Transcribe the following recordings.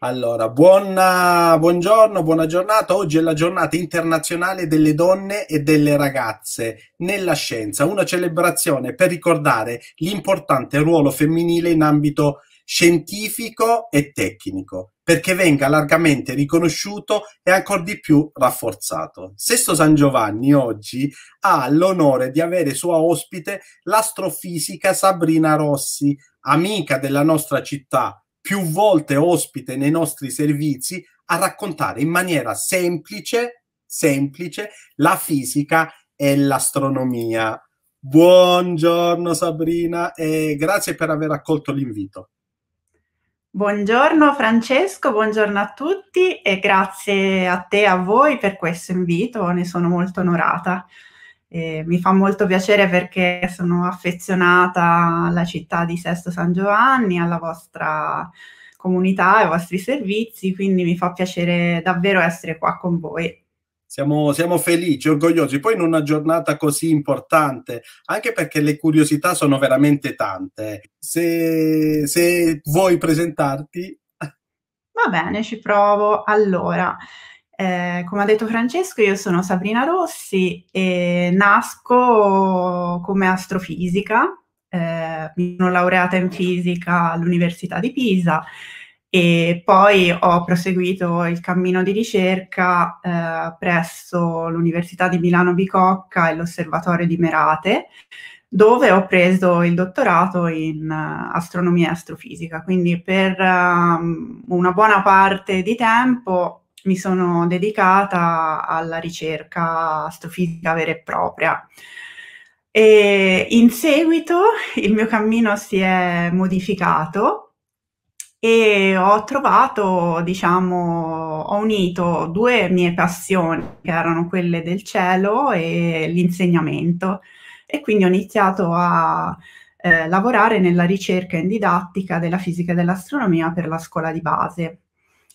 Allora, buongiorno, buona giornata. Oggi è la giornata internazionale delle donne e delle ragazze nella scienza, una celebrazione per ricordare l'importante ruolo femminile in ambito scientifico e tecnico, perché venga largamente riconosciuto e ancor di più rafforzato. Sesto San Giovanni oggi ha l'onore di avere sua ospite l'astrofisica Sabrina Rossi, amica della nostra città, più volte ospite nei nostri servizi, a raccontare in maniera semplice la fisica e l'astronomia. Buongiorno Sabrina e grazie per aver accolto l'invito. Buongiorno Francesco, buongiorno a tutti e grazie a te e a voi per questo invito, ne sono molto onorata. Mi fa molto piacere perché sono affezionata alla città di Sesto San Giovanni, alla vostra comunità, ai vostri servizi, quindi mi fa piacere davvero essere qua con voi. Siamo felici, orgogliosi, poi in una giornata così importante, anche perché le curiosità sono veramente tante. Se vuoi presentarti... Va bene, ci provo. Allora... come ha detto Francesco, io sono Sabrina Rossi e nasco come astrofisica, mi sono laureata in fisica all'Università di Pisa e poi ho proseguito il cammino di ricerca presso l'Università di Milano Bicocca e l'Osservatorio di Merate, dove ho preso il dottorato in astronomia e astrofisica. Quindi per una buona parte di tempo mi sono dedicata alla ricerca astrofisica vera e propria. E in seguito il mio cammino si è modificato e ho trovato, diciamo, ho unito due mie passioni, che erano quelle del cielo e l'insegnamento. E quindi ho iniziato a lavorare nella ricerca in didattica della fisica e dell'astronomia per la scuola di base.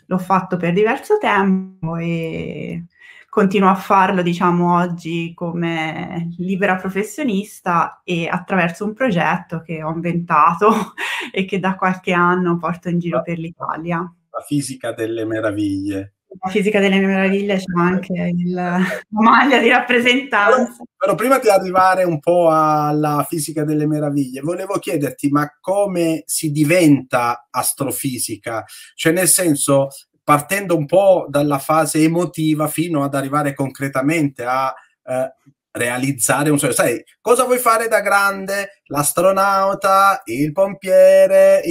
L'ho fatto per diverso tempo e continuo a farlo, diciamo, oggi come libera professionista e attraverso un progetto che ho inventato e che da qualche anno porto in giro per l'Italia. La fisica delle meraviglie. La fisica delle meraviglie, c'è anche la maglia di rappresentanza. Però prima di arrivare un po' alla fisica delle meraviglie, volevo chiederti, ma come si diventa astrofisica? Cioè, nel senso, partendo un po' dalla fase emotiva fino ad arrivare concretamente a realizzare un sogno. Sai, cosa vuoi fare da grande? L'astronauta, il pompiere,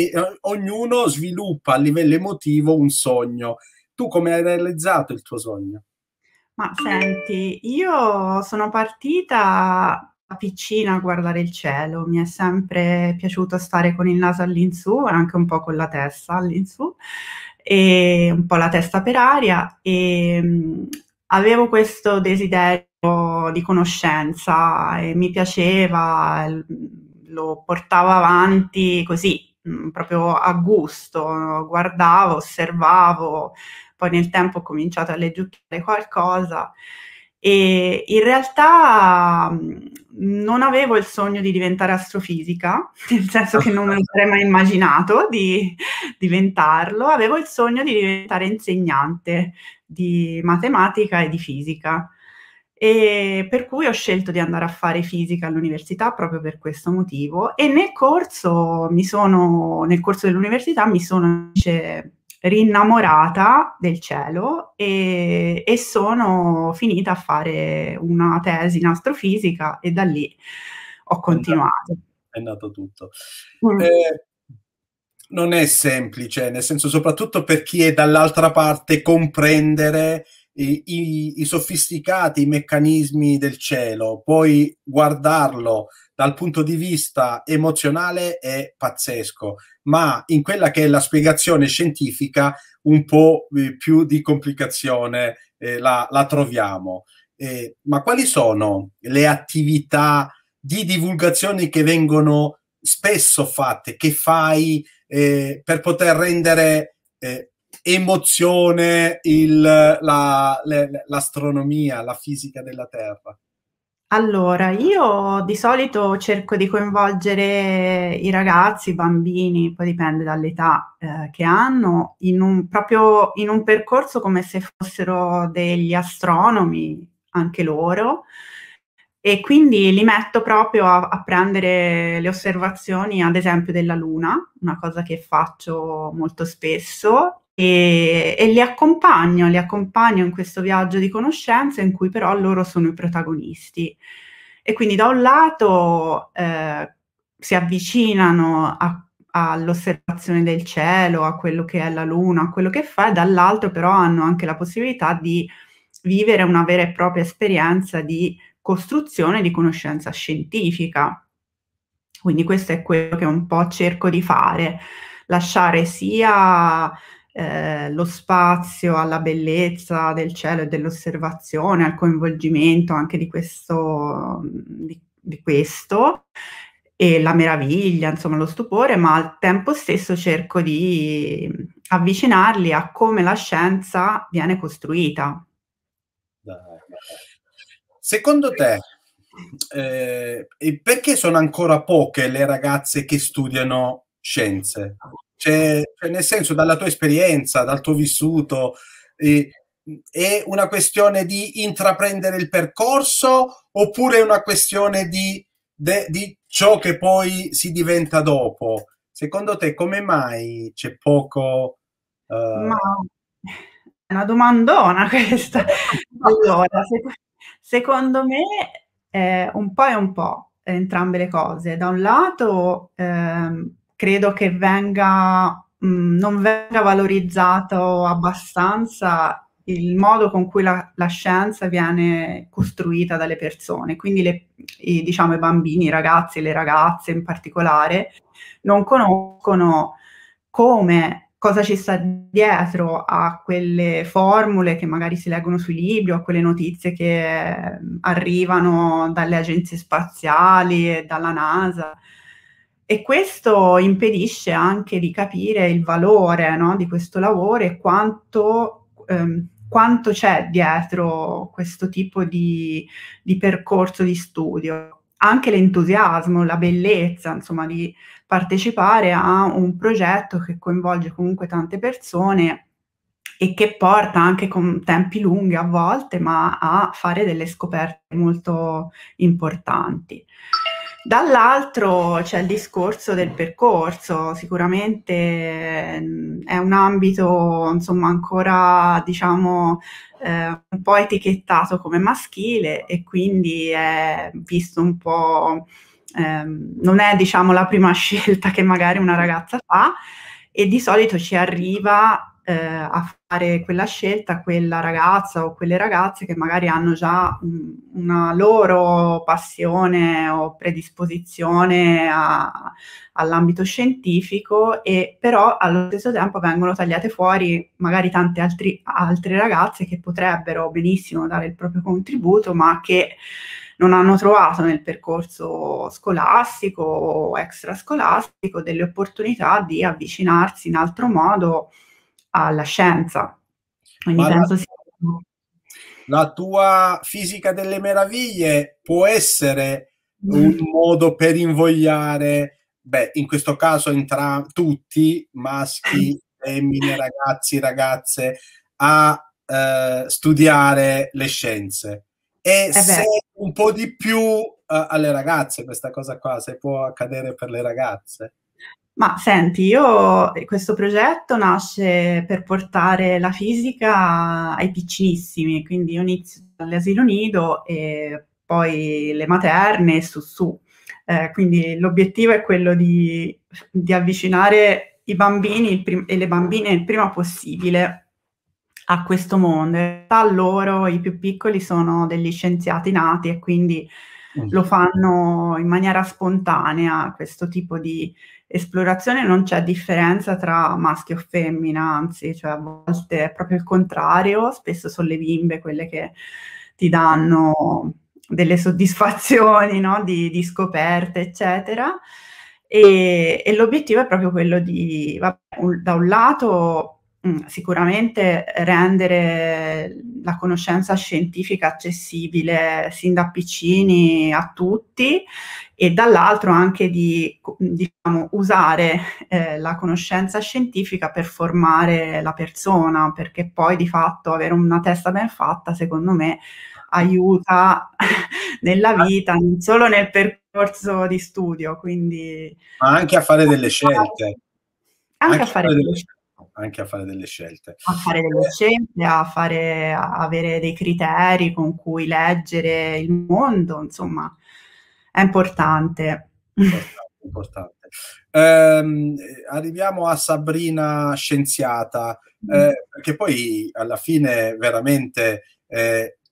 ognuno sviluppa a livello emotivo un sogno. Tu come hai realizzato il tuo sogno? Ma senti, io sono partita da piccina a guardare il cielo, mi è sempre piaciuto stare con il naso all'insù, anche un po' con la testa all'insù, e un po' la testa per aria, e avevo questo desiderio di conoscenza e mi piaceva, lo portavo avanti così, proprio a gusto, guardavo, osservavo, poi nel tempo ho cominciato a leggere qualcosa e in realtà non avevo il sogno di diventare astrofisica, nel senso che non me lo sarei mai immaginato di diventarlo, avevo il sogno di diventare insegnante di matematica e di fisica. E per cui ho scelto di andare a fare fisica all'università proprio per questo motivo e nel corso dell'università mi sono invece rinnamorata del cielo e sono finita a fare una tesi in astrofisica e da lì ho continuato. È nato tutto. Non è semplice, nel senso, soprattutto per chi è dall'altra parte, comprendere I sofisticati meccanismi del cielo, poi guardarlo dal punto di vista emozionale è pazzesco, ma in quella che è la spiegazione scientifica un po' più di complicazione la troviamo. Ma quali sono le attività di divulgazione che vengono spesso fatte, che fai per poter rendere emozione l'astronomia, la fisica della Terra? Allora, io di solito cerco di coinvolgere i ragazzi, i bambini, poi dipende dall'età che hanno, proprio in un percorso come se fossero degli astronomi, anche loro, e quindi li metto proprio a prendere le osservazioni, ad esempio, della Luna, una cosa che faccio molto spesso, e li accompagno in questo viaggio di conoscenza in cui però loro sono i protagonisti. E quindi da un lato si avvicinano all'osservazione del cielo, a quello che è la Luna, a quello che fa, e dall'altro però hanno anche la possibilità di vivere una vera e propria esperienza di costruzione di conoscenza scientifica. Quindi questo è quello che un po' cerco di fare, lasciare sia lo spazio alla bellezza del cielo e dell'osservazione, al coinvolgimento anche di questo e la meraviglia, insomma lo stupore, ma al tempo stesso cerco di avvicinarli a come la scienza viene costruita. Secondo te, perché sono ancora poche le ragazze che studiano scienze? Cioè, nel senso, dalla tua esperienza, dal tuo vissuto, è una questione di intraprendere il percorso oppure è una questione di ciò che poi si diventa dopo? Secondo te, come mai c'è poco... Ma è una domandona questa. Allora, secondo me un po' e un po', entrambe le cose. Da un lato credo che non venga valorizzato abbastanza il modo con cui la scienza viene costruita dalle persone, quindi diciamo, i bambini, i ragazzi e le ragazze in particolare non conoscono cosa ci sta dietro a quelle formule che magari si leggono sui libri o a quelle notizie che arrivano dalle agenzie spaziali e dalla NASA. E questo impedisce anche di capire il valore, no, di questo lavoro e quanto c'è dietro questo tipo di percorso di studio. Anche l'entusiasmo, la bellezza, insomma, di partecipare a un progetto che coinvolge comunque tante persone e che porta anche con tempi lunghi a volte, ma a fare delle scoperte molto importanti. Dall'altro c'è il discorso del percorso. Sicuramente è un ambito, insomma, ancora, diciamo, un po' etichettato come maschile e quindi è visto un po', non è, diciamo, la prima scelta che magari una ragazza fa, e di solito ci arriva a fare quella scelta quella ragazza o quelle ragazze che magari hanno già una loro passione o predisposizione all'ambito scientifico, e però allo stesso tempo vengono tagliate fuori magari tante altre ragazze che potrebbero benissimo dare il proprio contributo ma che non hanno trovato nel percorso scolastico o extrascolastico delle opportunità di avvicinarsi in altro modo alla scienza. Quindi penso la tua fisica delle meraviglie può essere un modo per invogliare, in questo caso tutti, maschi, femmine, ragazzi, ragazze, a studiare le scienze. E se un po' di più alle ragazze, questa cosa qua, se può accadere per le ragazze. Ma senti, questo progetto nasce per portare la fisica ai piccinissimi, quindi io inizio dall'asilo nido e poi le materne e su. Quindi l'obiettivo è quello di avvicinare i bambini e le bambine il prima possibile a questo mondo. In realtà loro, i più piccoli, sono degli scienziati nati e quindi lo fanno in maniera spontanea questo tipo di esplorazione. Non c'è differenza tra maschio e femmina, anzi, cioè a volte è proprio il contrario, spesso sono le bimbe quelle che ti danno delle soddisfazioni, no? di scoperte, eccetera, e l'obiettivo è proprio quello da un lato Sicuramente rendere la conoscenza scientifica accessibile sin da piccini a tutti, e dall'altro anche di, diciamo, usare la conoscenza scientifica per formare la persona, perché poi di fatto avere una testa ben fatta, secondo me, aiuta nella vita, non solo nel percorso di studio, quindi... Ma anche a fare delle scelte. Anche a fare delle scelte. Anche a fare delle scelte. A fare delle scelte, a avere dei criteri con cui leggere il mondo, insomma, è importante. Importante. Arriviamo a Sabrina scienziata, perché poi alla fine veramente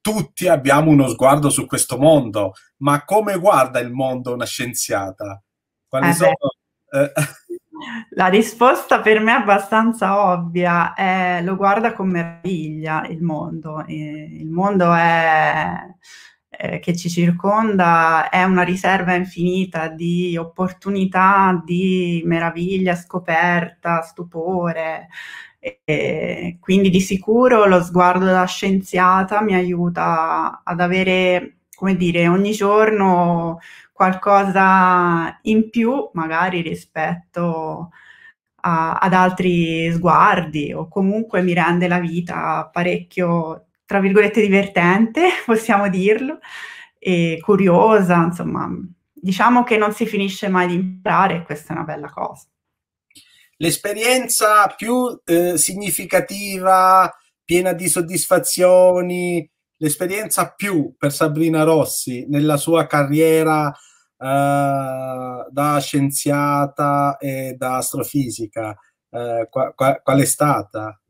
tutti abbiamo uno sguardo su questo mondo, ma come guarda il mondo una scienziata? Quali sono... La risposta per me è abbastanza ovvia, lo guarda con meraviglia il mondo. Il mondo che ci circonda è una riserva infinita di opportunità, di meraviglia, scoperta, stupore. Quindi di sicuro lo sguardo da scienziata mi aiuta ad avere, come dire, ogni giorno qualcosa in più, magari rispetto ad altri sguardi, o comunque mi rende la vita parecchio, tra virgolette, divertente, possiamo dirlo, e curiosa, insomma. Diciamo che non si finisce mai di imparare, e questa è una bella cosa. L'esperienza più significativa, piena di soddisfazioni, l'esperienza più per Sabrina Rossi nella sua carriera da scienziata e da astrofisica, qual è stata?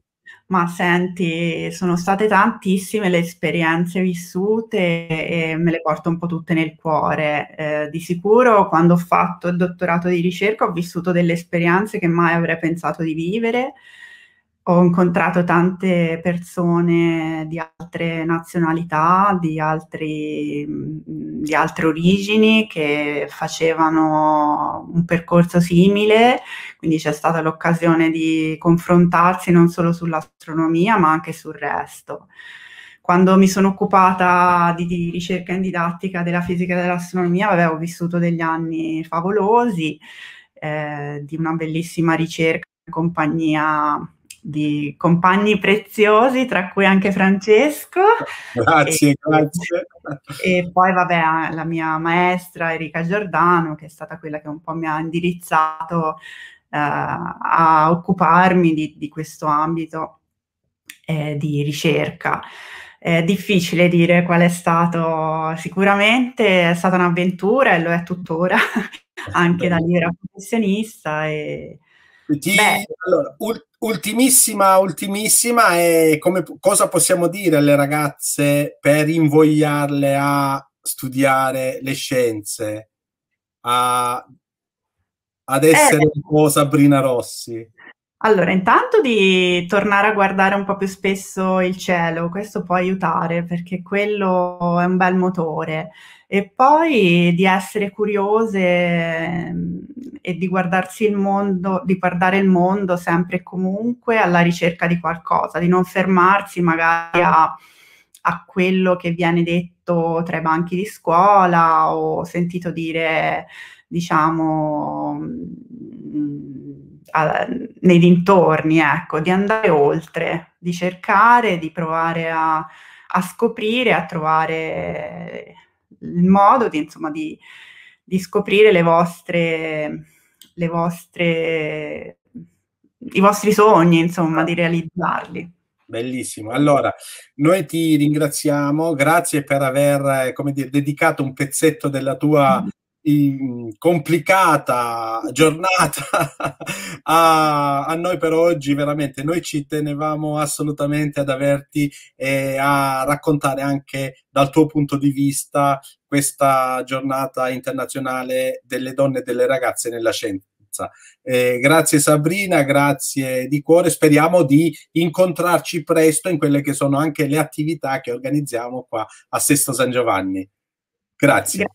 Ma senti, sono state tantissime le esperienze vissute e me le porto un po' tutte nel cuore. Di sicuro quando ho fatto il dottorato di ricerca ho vissuto delle esperienze che mai avrei pensato di vivere. Ho incontrato tante persone di altre nazionalità, di altre origini, che facevano un percorso simile, quindi c'è stata l'occasione di confrontarsi non solo sull'astronomia ma anche sul resto. Quando mi sono occupata di ricerca in didattica della fisica e dell'astronomia, avevo vissuto degli anni favolosi, di una bellissima ricerca in compagnia di compagni preziosi, tra cui anche Francesco. Grazie, grazie. E poi, vabbè, la mia maestra Enrica Giordano, che è stata quella che un po' mi ha indirizzato a occuparmi di questo ambito di ricerca. È difficile dire qual è stato, sicuramente è stata un'avventura e lo è tuttora, anche da libera professionista. E... allora, ultimissima è cosa possiamo dire alle ragazze per invogliarle a studiare le scienze, ad essere un po' Sabrina Rossi? Allora, intanto di tornare a guardare un po' più spesso il cielo, questo può aiutare perché quello è un bel motore, e poi di essere curiose e di guardarsi il mondo, di guardare il mondo sempre e comunque alla ricerca di qualcosa, di non fermarsi magari a quello che viene detto tra i banchi di scuola o sentito dire, diciamo, nei dintorni, ecco, di andare oltre, di cercare, di provare a scoprire, a trovare il modo di, insomma, di scoprire i vostri sogni, insomma, di realizzarli. Bellissimo. Allora, noi ti ringraziamo, grazie per aver, come dire, dedicato un pezzetto della tua complicata giornata a noi per oggi. Veramente noi ci tenevamo assolutamente ad averti e a raccontare anche dal tuo punto di vista questa giornata internazionale delle donne e delle ragazze nella scienza. Grazie Sabrina, grazie di cuore, speriamo di incontrarci presto in quelle che sono anche le attività che organizziamo qua a Sesto San Giovanni. Grazie.